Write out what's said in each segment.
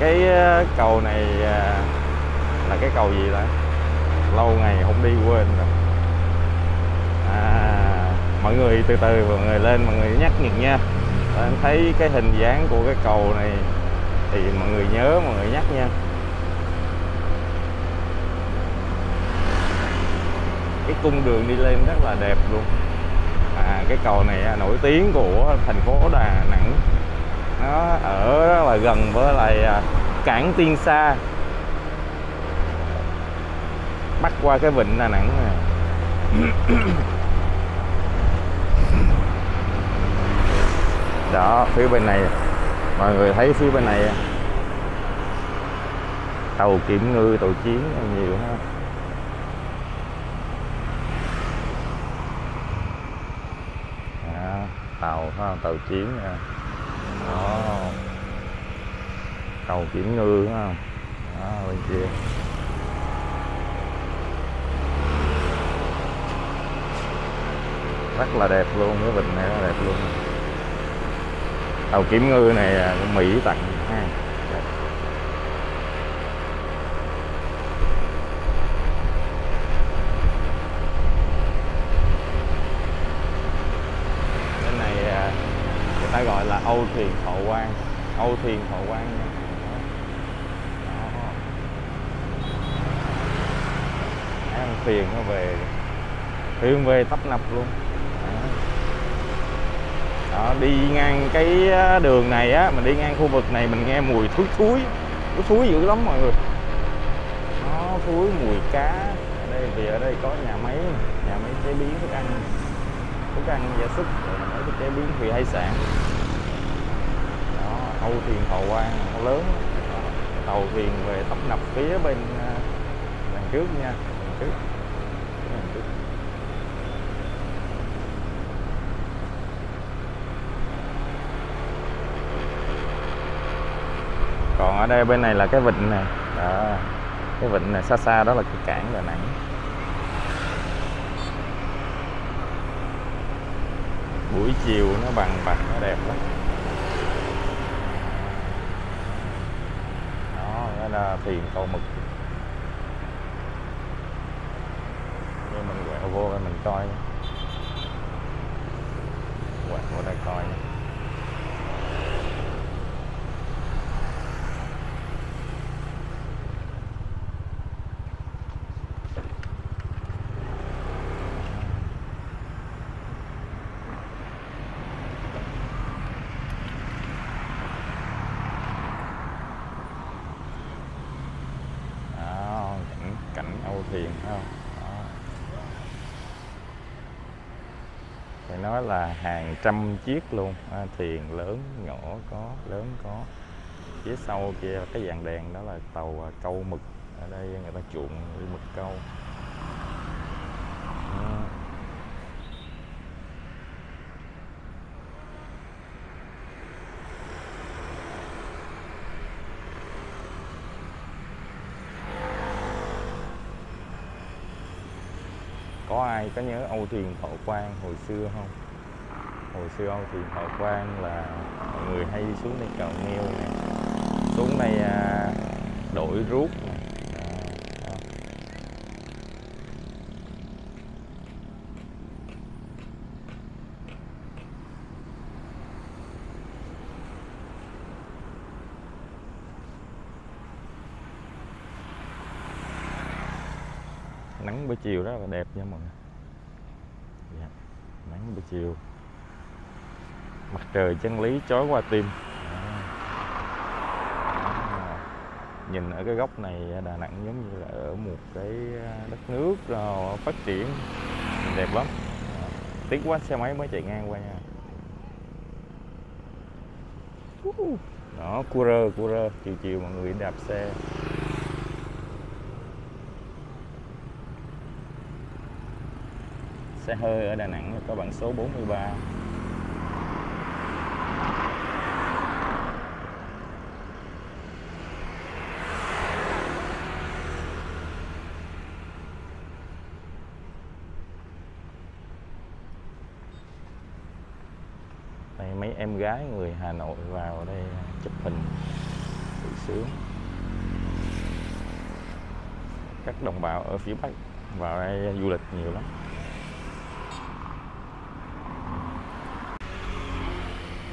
Cái cầu này là cái cầu gì vậy? Lâu ngày không đi quên rồi. Mọi người từ từ mọi người lên, mọi người nhắc nhở nha. Thấy cái hình dáng của cái cầu này thì mọi người nhớ, mọi người nhắc nha. Cái cung đường đi lên rất là đẹp luôn. Cái cầu này nổi tiếng của thành phố Đà Nẵng. Nó ở rất là gần với lại cảng Tiên Sa, bắt qua cái vịnh Đà Nẵng này. Đó, phía bên này mọi người thấy phía bên này tàu kiểm ngư, tàu chiến nhiều ha. Tàu ha, tàu chiến nha. Đó, tàu kiểm ngư ha. Đó, bên kia rất là đẹp luôn, cái vịnh này rất là đẹp luôn. Tàu kiểm ngư này của Mỹ tặng ha. Cái này người ta gọi là Âu Thuyền Thọ Quang, Âu Thuyền Thọ Quang nha. Ăn thuyền nó về, thuyền về tấp nập luôn. Đó, đi ngang cái đường này á, mình đi ngang khu vực này mình nghe mùi thúi dữ lắm mọi người. Nó thúi mùi cá. Ở đây vì ở đây có nhà máy chế biến thức ăn gia súc, chế biến thủy hải sản. Đó, Âu Thuyền Thọ Quang nó lớn. Đó, tàu thuyền về tấp nập phía bên đằng trước nha, đằng trước. Còn ở đây bên này là cái vịnh này. Đó, cái vịnh này xa xa đó là cái cảng Đà Nẵng. Buổi chiều nó bằng bạc, nó đẹp lắm. Đó là thuyền câu mực. Như mình quẹo vô đây mình coi. Quẹo vô đây coi. Phải nói là hàng trăm chiếc luôn, thuyền lớn nhỏ có, phía sau kia là cái dàn đèn đó là tàu câu mực. Ở đây người ta chuộng mực câu. Có ai có nhớ Âu Thuyền Thọ Quang hồi xưa không? Hồi xưa Âu Thuyền Thọ Quang là mọi người hay xuống đây cầu nghêu nè, xuống đây đổi ruốc nè. Nắng buổi chiều rất là đẹp nha mọi người. Dạ, nắng buổi chiều, mặt trời chân lý chói qua tim. Nhìn ở cái góc này Đà Nẵng giống như là ở một cái đất nước rồi phát triển, đẹp lắm. Tiếc quá xe máy mới chạy ngang qua nha. Đó, cua rơ chiều mọi người đạp xe. Xe hơi ở Đà Nẵng có bảng số 43. Đây mấy em gái người Hà Nội vào đây chụp hình buổi xướng các đồng bào ở phía Bắc vào đây du lịch nhiều lắm.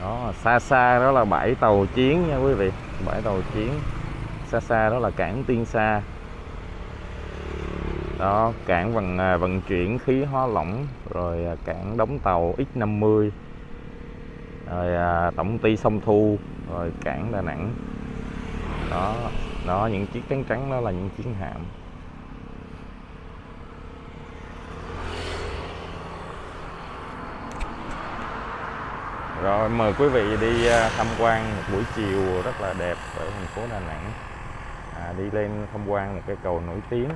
Đó, xa xa đó là bãi tàu chiến nha quý vị, bãi tàu chiến. Xa xa đó là cảng Tiên Sa. Đó, cảng vận chuyển khí hóa lỏng, rồi cảng đóng tàu X50, rồi tổng ty Sông Thu, rồi cảng Đà Nẵng. Đó, đó những chiếc trắng trắng đó là những chiến hạm. Rồi mời quý vị đi tham quan một buổi chiều rất là đẹp ở thành phố Đà Nẵng. Đi lên tham quan một cái cầu nổi tiếng.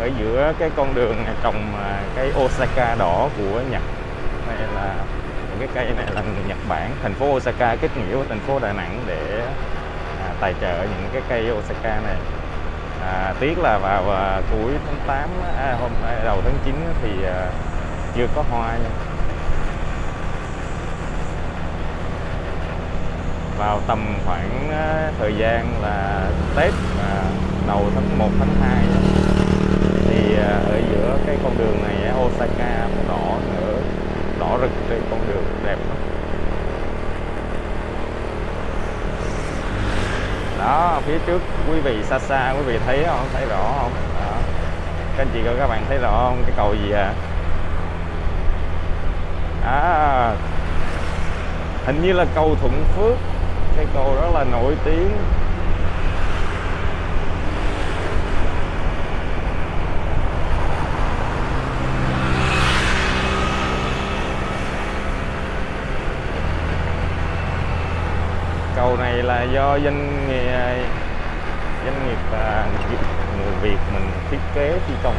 Ở giữa cái con đường này trồng cái Osaka đỏ của Nhật. Này là cái cây này là người Nhật Bản. Thành phố Osaka kết nghĩa với thành phố Đà Nẵng để tài trợ những cái cây Osaka này. Tiếc là vào cuối tháng 8 hôm đầu tháng 9 thì chưa có hoa nha. Vào tầm khoảng thời gian là Tết đầu tháng 1 tháng 2 đó. Ở giữa cái con đường này Osaka đỏ nữa, đỏ rực trên con đường đẹp lắm. Đó, phía trước quý vị xa xa quý vị thấy không? Thấy rõ không? Đó. Các anh chị và các bạn thấy rõ không? Cái cầu gì ạ? Hình như là cầu Thuận Phước. Cái cầu rất là nổi tiếng. Cầu này là do doanh nghiệp người Việt mình thiết kế thi công.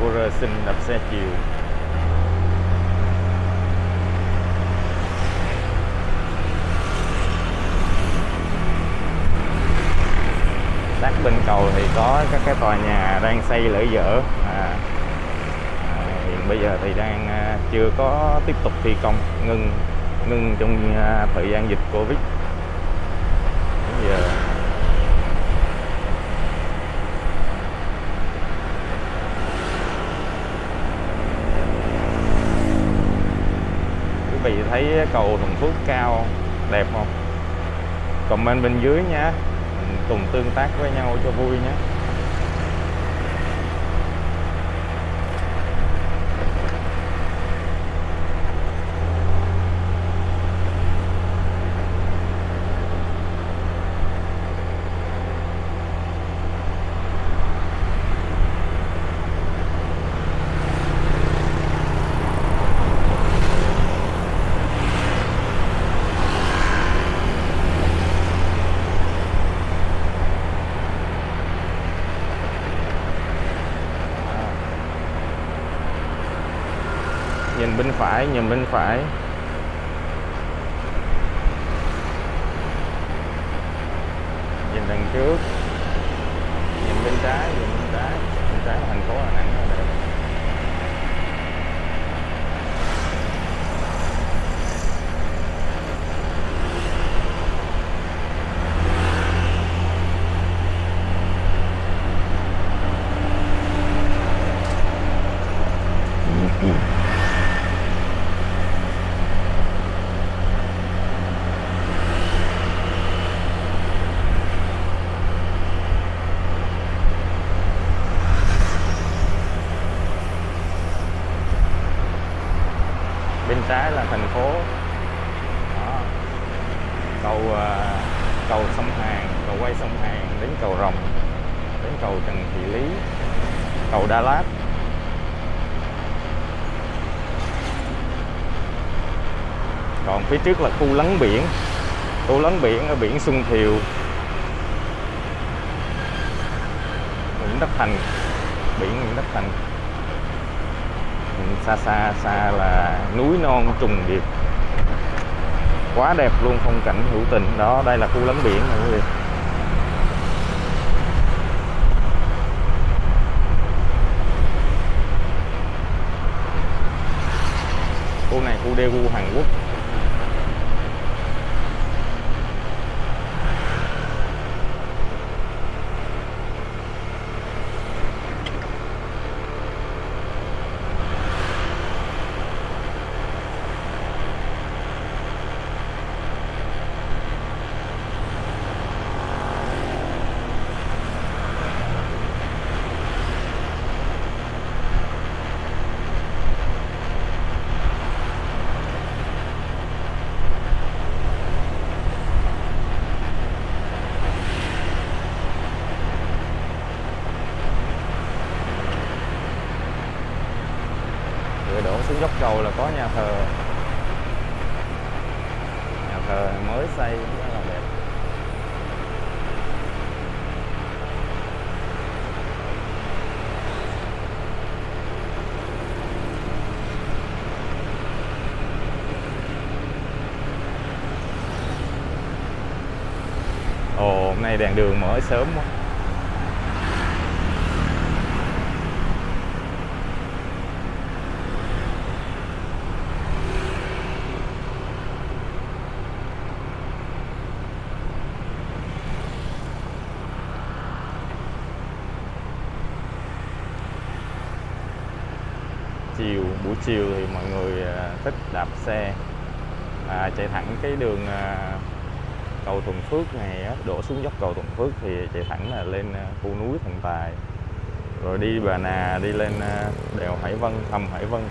QR xin đạp xe chiều. Sát bên cầu thì có các cái tòa nhà đang xây lỡ dở. Hiện bây giờ thì đang chưa có tiếp tục thi công, ngưng trong thời gian dịch Covid. Bây giờ quý vị thấy cầu Thuận Phước cao đẹp không? Comment bên dưới nha, cùng tương tác với nhau cho vui nhé. Nhìn bên phải, nhìn bên phải. Nhìn đằng trước. Nhìn bên trái, nhìn bên trái. Bên trái là thành phố Đà Nẵng. Bên trái là thành phố. Đó. Cầu sông Hàn, cầu quay sông Hàn đến cầu Rồng, đến cầu Trần Thị Lý, cầu Đà Lạt. Còn phía trước là khu lấn biển. Khu lấn biển ở biển Xuân Thiều, Nguyễn Tất Thành, biển Nguyễn Tất Thành. Xa xa xa là núi non trùng điệp, quá đẹp luôn, phong cảnh hữu tình. Đó, đây là khu lắm biển này quý vị. Khu này khu Daegu Hàn Quốc. Xuống dốc cầu là có nhà thờ. Nhà thờ mới xây rất là đẹp. Ồ, hôm nay đèn đường mở sớm quá. Chiều thì mọi người thích đạp xe chạy thẳng cái đường cầu Thuận Phước này, đổ xuống dốc cầu Thuận Phước thì chạy thẳng là lên khu núi Thần Tài, rồi đi Bà Nà, đi lên đèo Hải Vân, hầm Hải Vân.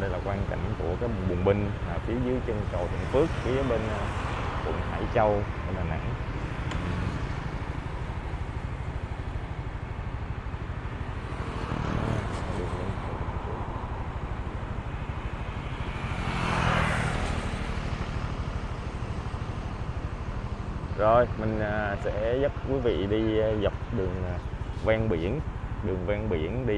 Đây là quang cảnh của cái bùng binh phía dưới chân cầu Thuận Phước, phía bên quận Hải Châu ở Đà Nẵng. Rồi mình sẽ dắt quý vị đi dọc đường ven biển, đi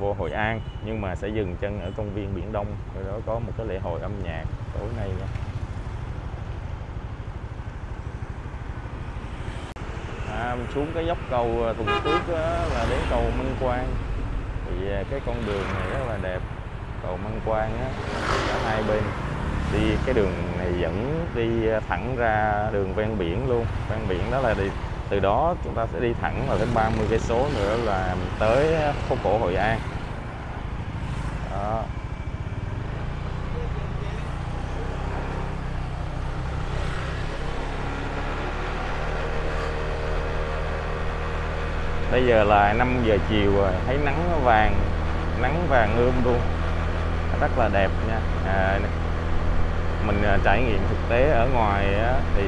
vô Hội An, nhưng mà sẽ dừng chân ở công viên Biển Đông, ở đó có một cái lễ hội âm nhạc tối nay đó. Mình xuống cái dốc cầu Tùng Phước là đến cầu Mân Quang, thì cái con đường này rất là đẹp. Cầu Mân Quang á, cả hai bên đi, cái đường này dẫn đi thẳng ra đường ven biển luôn, ven biển đó là đi từ đó chúng ta sẽ đi thẳng vào đến 30 cây số nữa là mình tới phố cổ Hội An. Đó. Bây giờ là 5 giờ chiều rồi, thấy nắng vàng ươm luôn, rất là đẹp nha. Mình trải nghiệm thực tế ở ngoài thì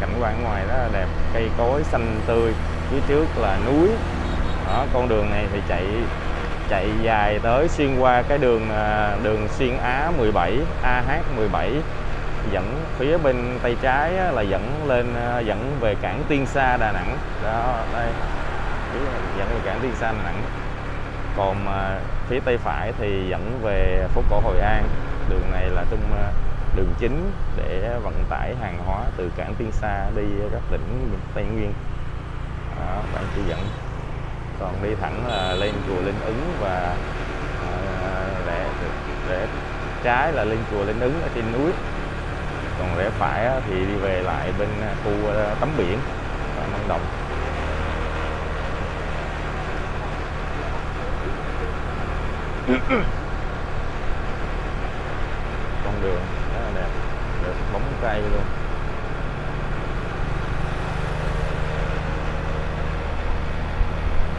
cảnh quan ngoài rất là đẹp, cây cối xanh tươi, phía trước là núi. Đó, con đường này thì chạy dài tới xuyên qua cái đường xuyên AH 17 dẫn phía bên tay trái là dẫn về cảng Tiên Sa Đà Nẵng. Đó, đây dẫn về cảng Tiên Sa Đà Nẵng. Còn phía tay phải thì dẫn về phố cổ Hội An. Đường này là đường chính để vận tải hàng hóa từ cảng Tiên Sa đi các tỉnh Tây Nguyên. Đó, bạn chỉ dẫn. Còn đi thẳng là lên chùa Linh Ứng và rẽ trái là lên chùa Linh Ứng ở trên núi. Còn rẽ phải thì đi về lại bên khu tắm biển và Mang Động. Con đường rất là đẹp, được bóng cây luôn.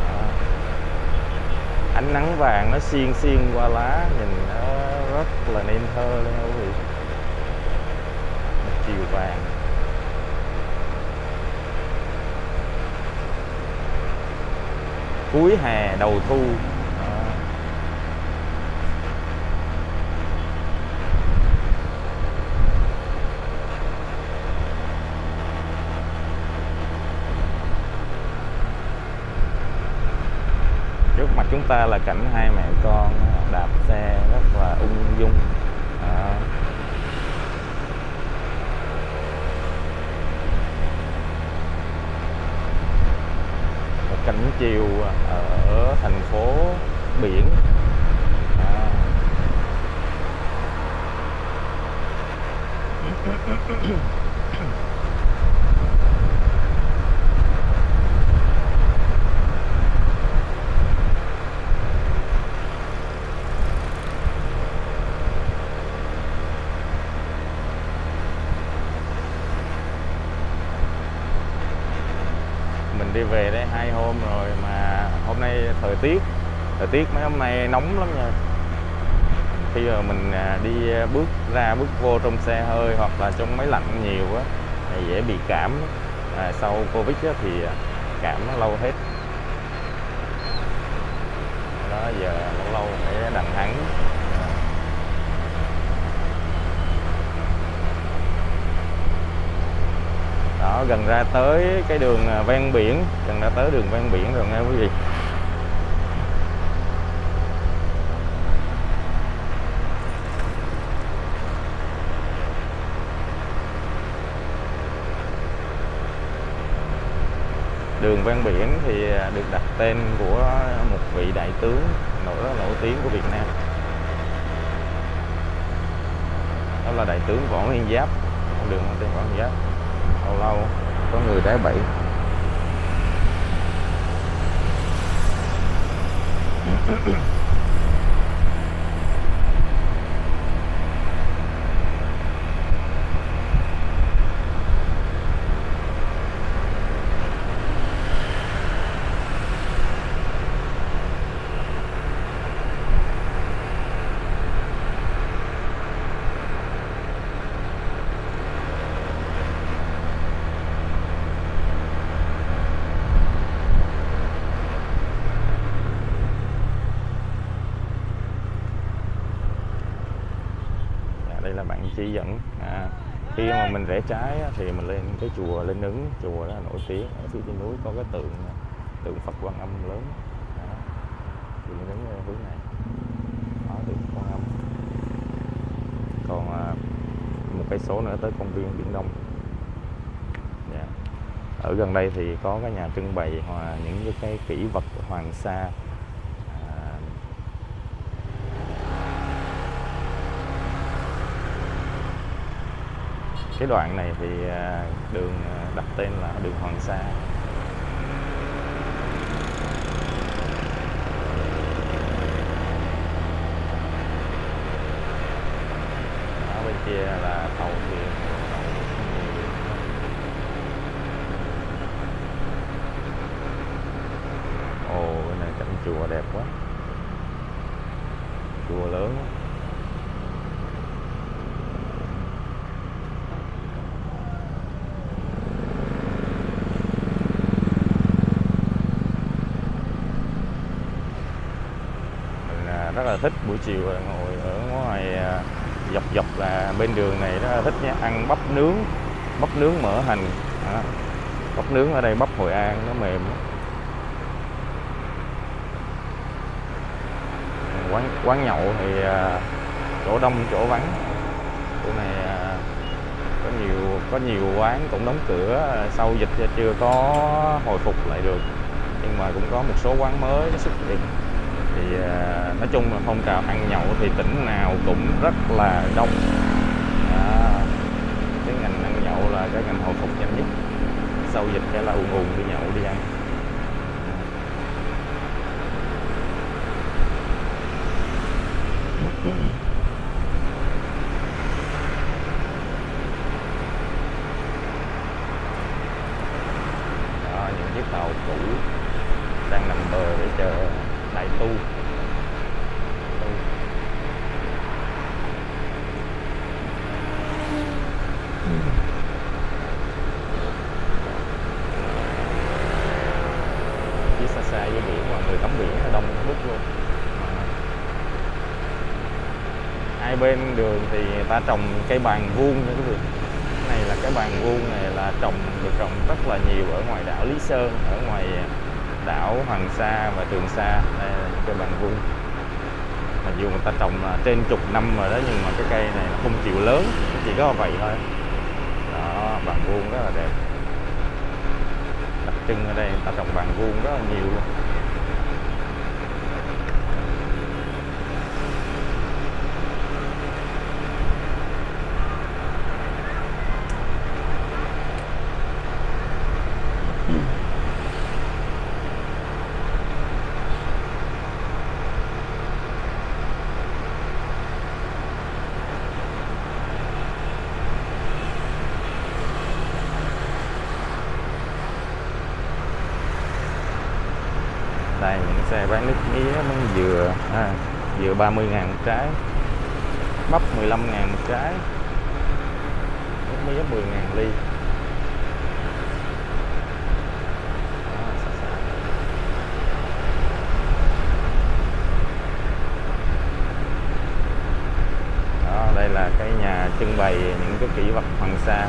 Đó. Ánh nắng vàng nó xiên qua lá, nhìn nó rất là nên thơ luôn quý vị. Chiều vàng. Cuối hè đầu thu. Chúng ta là cảnh hai mẹ con đạp xe rất là ung dung. Đó. Cảnh chiều ở thành phố biển. Đó. Đi về đây 2 hôm rồi mà hôm nay thời tiết mấy hôm nay nóng lắm nha. Khi mà mình đi bước vô trong xe hơi hoặc là trong máy lạnh nhiều á dễ bị cảm. Sau Covid thì cảm nó lâu hết. Đó, giờ lâu phải đặng hắn. Đó, gần ra tới cái đường ven biển, rồi nghe quý vị. Đường ven biển thì được đặt tên của một vị đại tướng rất là nổi tiếng của Việt Nam. Đó là đại tướng Võ Nguyên Giáp, đường tên Võ Nguyên Giáp. Lâu lâu có người đá bẫy. Chỉ dẫn khi mà mình rẽ trái thì mình lên cái chùa Linh Ứng, chùa đó nổi tiếng ở phía trên núi, có cái tượng Phật Quan Âm lớn. Đó. Chùa Linh Ứng hướng này đó, tượng Quan Âm. Còn một cây số nữa tới công viên Biển Đông. Yeah. Ở gần đây thì có cái nhà trưng bày những cái kỷ vật Hoàng Sa. Cái đoạn này thì đường đặt tên là đường Hoàng Sa. Ở bên kia là tàu thuyền. Ồ, bên này cảnh chùa đẹp quá. Chùa lớn quá. Thích buổi chiều ngồi ở ngoài dọc là bên đường này, nó thích nha, ăn bắp nướng mỡ hành. Đó. Bắp nướng ở đây, bắp Hội An nó mềm. quán nhậu thì chỗ đông chỗ vắng. Chỗ này có nhiều quán cũng đóng cửa sau dịch chưa có hồi phục lại được, nhưng mà cũng có một số quán mới xuất hiện. Thì nói chung là phong trào ăn nhậu thì tỉnh nào cũng rất là đông. Cái ngành ăn nhậu là cái ngành hồi phục nhanh nhất, sau dịch sẽ là ùn đi nhậu đi ăn. Đó, những chiếc tàu cũ đang nằm bờ để chờ đại tu. Chiếc xa xa với biển mà người tắm biển là đông bức luôn. Hai bên đường thì người ta trồng cây bàng vuông nha quý vị. Này là cái bàng vuông này là được trồng rất là nhiều ở ngoài đảo Lý Sơn, ở ngoài đảo Hoàng Sa và Trường Sa. Đây là cây bàng vuông. Mặc dù người ta trồng trên chục năm rồi đó, nhưng mà cái cây này nó không chịu lớn, chỉ có vậy thôi. Đó, bàng vuông rất là đẹp. Đặc trưng ở đây người ta trồng bàng vuông rất là nhiều luôn. Đây những xe bán nước mía, măng dừa, dừa 30.000 một trái, bắp 15.000 một trái, nước mía 10.000 ly. Đó, đây là cái nhà trưng bày những cái kỷ vật Hoàng Sa.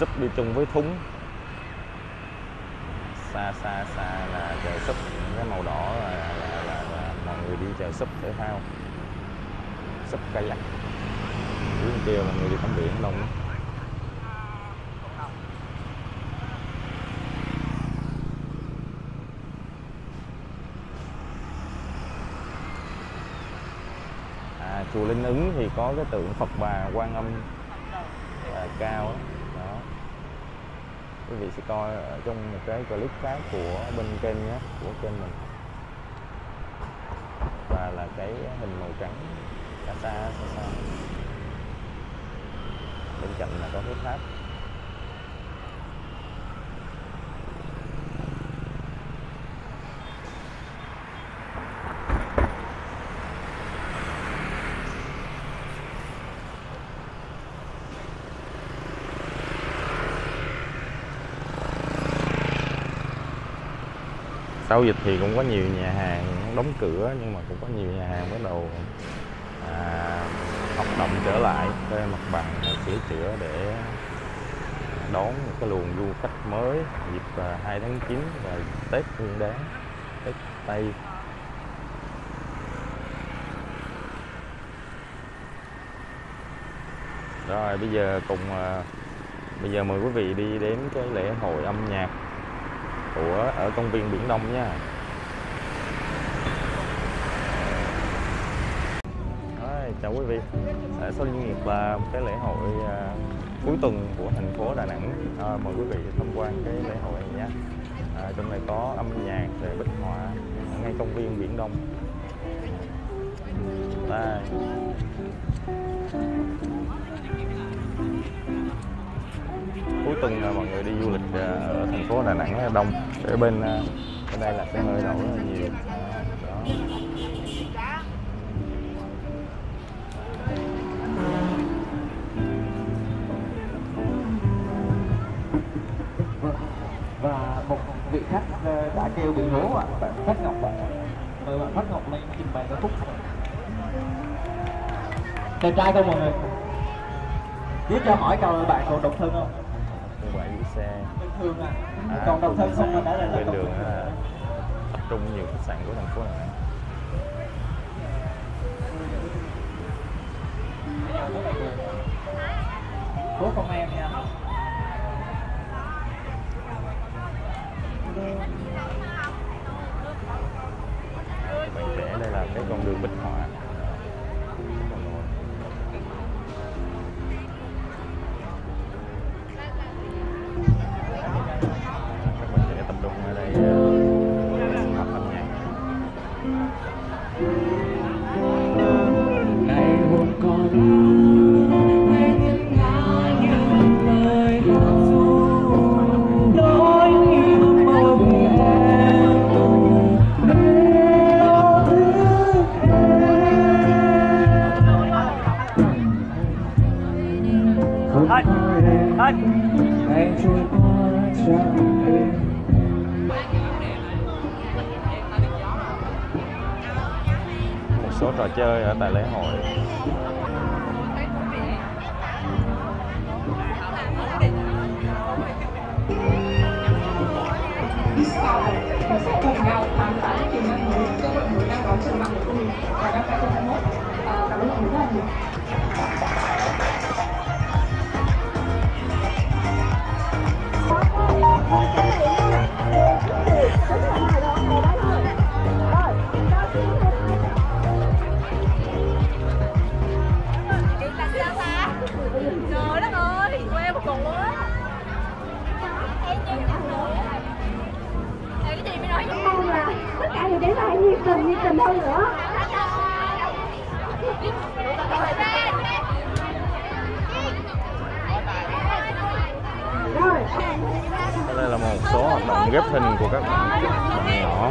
Súp đi chung với thúng. Xa là chợ súp, cái màu đỏ là mọi người đi chợ súp thể thao, súp kayak. Dưới kia mọi người đi tắm biển đông. Chùa Linh Ứng thì có cái tượng Phật Bà Quan Âm cao đó. Quý vị sẽ coi ở trong một cái clip khác của bên kênh nhé, của kênh mình. Và là cái hình màu trắng xa xa. Bên cạnh là có cái tháp. Sau dịch thì cũng có nhiều nhà hàng đóng cửa, nhưng mà cũng có nhiều nhà hàng bắt đầu hoạt động trở lại, cái mặt bằng sửa chữa để đón một cái luồng du khách mới dịp 2 tháng 9 và Tết Nguyên Đán, Tết Tây. Rồi bây giờ mời quý vị đi đến cái lễ hội âm nhạc của ở công viên Biển Đông nha. Đấy, chào quý vị. Sau Liên Hiệp là cái lễ hội cuối tuần của thành phố Đà Nẵng. Mời quý vị tham quan cái lễ hội này nha. Trong này có âm nhạc, về bích họa ở ngay công viên Biển Đông. Đây. Cuối tuần mọi người đi du lịch ở thành phố Đà Nẵng đông. Ở bên đây là cái nơi đậu rất là nhiều. Đó. Và một vị khách đã kêu bị hố ạ, bạn Phát Ngọc ạ. Mời bạn Phát Ngọc lên trình bày ca khúc. Đẹp trai không mọi người? Biết cho hỏi câu bạn còn độc thân không? Như vậy đi xe. Bình thường à? Còn độc thân không mà đã là bên đường tập trung nhiều khách sạn của thành phố này. Bố con em nha. Bạn trẻ đây là cái con đường Bích Họa. Trò chơi ở tại lễ hội. Đây là một số hoạt động ghép hình của các bạn nhỏ.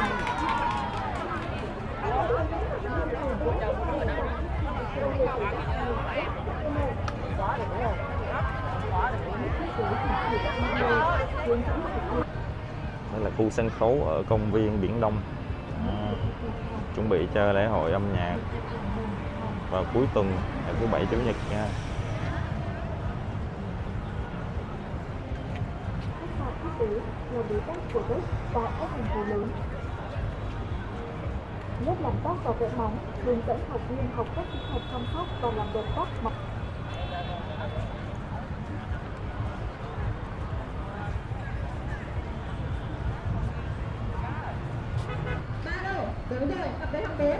Đây là khu sân khấu ở công viên Biển Đông, chuẩn bị cho lễ hội âm nhạc vào cuối tuần ngày thứ Bảy, Chủ nhật nha. Nhất làm tóc và vẽ móng, hướng dẫn học viên học cách kỹ thuật chăm sóc và làm đẹp tóc mặt. Ba đâu? Tới đây, ập đấy học bé.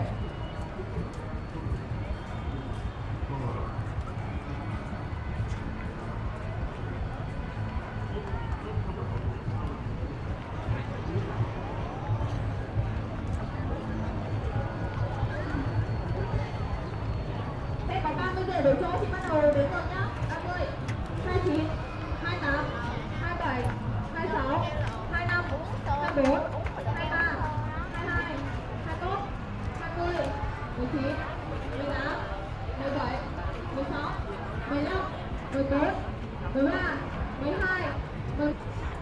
đứa con nhá. 30, 29, 28, 27, 26, 25, 24, 23, 22, 21, 20, 19, 18, 17, 16, 15, 14, 13, 12, 14.